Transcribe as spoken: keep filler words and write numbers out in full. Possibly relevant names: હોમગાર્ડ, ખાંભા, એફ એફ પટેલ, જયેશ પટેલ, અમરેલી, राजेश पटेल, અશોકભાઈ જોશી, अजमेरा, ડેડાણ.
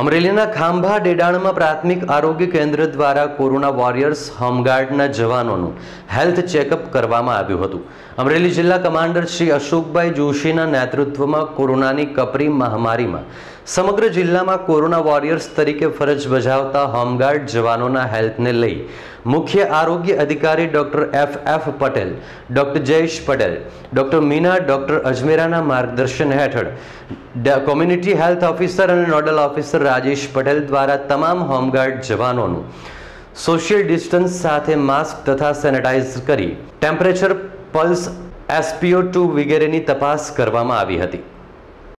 અમરેલીના ખાંભા ડેડાણમાં પ્રાથમિક આરોગ્ય કેન્દ્ર દ્વારા કોરોના વોરિયર્સ હોમગાર્ડના જવાનોનું હેલ્થ ચેકઅપ કરવામાં આવ્યું હતું. અમરેલી જિલ્લા કમાન્ડર શ્રી અશોકભાઈ જોશીના નેતૃત્વમાં કોરોનાની કપરી મહામારીમાં સમગ્ર જિલ્લામાં કોરોના વોરિયર્સ તરીકે ફરજ બજાવતા હોમગાર્ડ જવાનોના હેલ્થને લઈ મુખ્ય આરોગ્ય અધિકારી doctor એફ એફ પટેલ, doctor જયેશ પટેલ, doctor Meena, doctor અજમેરાના માર્ગદર્શન હેઠળ કોમ્યુનિટી હેલ્થ ઓફિસર અને નોડલ ઓફિસર राजेश पटेल द्वारा तमाम होमगार्ड जवानों सोशल डिस्टन्स साथ मास्क तथा सैनिटाइज करी टेम्परेचर, पल्स, एसपीओ टू वगैरह की तपास करवामां आवी हती।